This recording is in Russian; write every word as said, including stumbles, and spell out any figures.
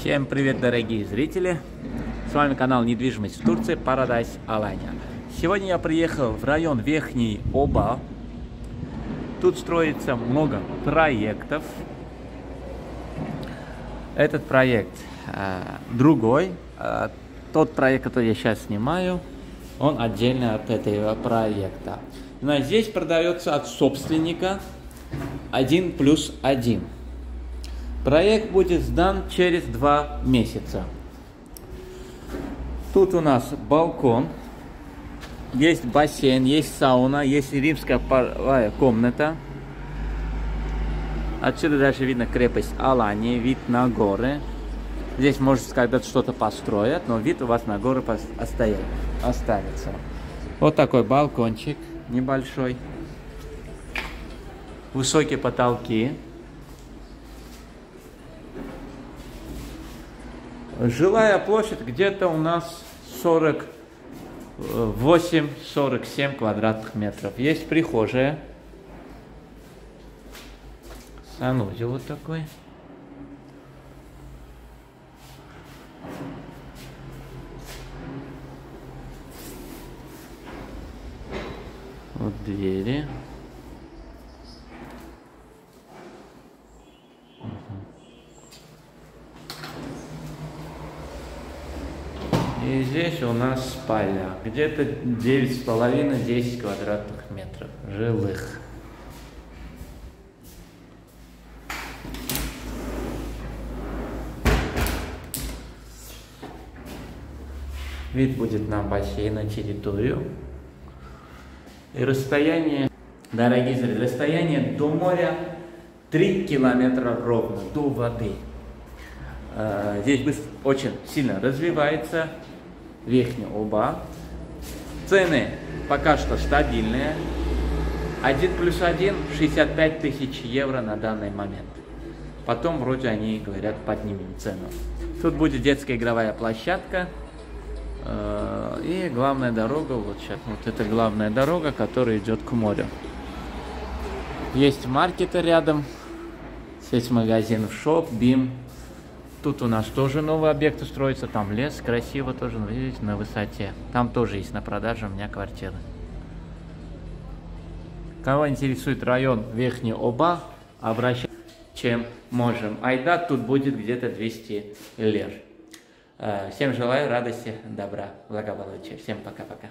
Всем привет, дорогие зрители! С вами канал «Недвижимость в Турции» Paradise Alanya. Сегодня я приехал в район Верхний Оба. Тут строится много проектов. Этот проект э, другой. Э, тот проект, который я сейчас снимаю, он отдельно от этого проекта. Но здесь продается от собственника один плюс один. Проект будет сдан через два месяца. Тут у нас балкон, есть бассейн, есть сауна, есть римская паровая комната. Отсюда дальше видно крепость Алании, вид на горы. Здесь, может, когда-то что-то построят, но вид у вас на горы останется. Вот такой балкончик небольшой. Высокие потолки. Жилая площадь где-то у нас сорок восемь сорок семь квадратных метров. Есть прихожая. Санузел вот такой. Вот двери. И здесь у нас спальня, где-то девять с половиной — десять квадратных метров жилых. Вид будет на бассейн, на территорию. И расстояние, дорогие зрители, расстояние до моря три километра ровно, до воды. Здесь быстро, очень сильно развивается Верхняя Оба. Цены пока что стабильные. один плюс один шестьдесят пять тысяч евро на данный момент. Потом вроде они говорят поднимем цену. Тут будет детская игровая площадка. И главная дорога вот сейчас. Вот это главная дорога, которая идет к морю. Есть маркеты рядом. Сеть магазинов Шоп, Bim. Тут у нас тоже новые объекты строятся, там лес, красиво тоже, видите, на высоте. Там тоже есть на продаже у меня квартиры. Кого интересует район Верхняя Оба, обращайтесь, чем можем. Айда тут будет где-то двести лир. Всем желаю радости, добра, благополучия. Всем пока-пока.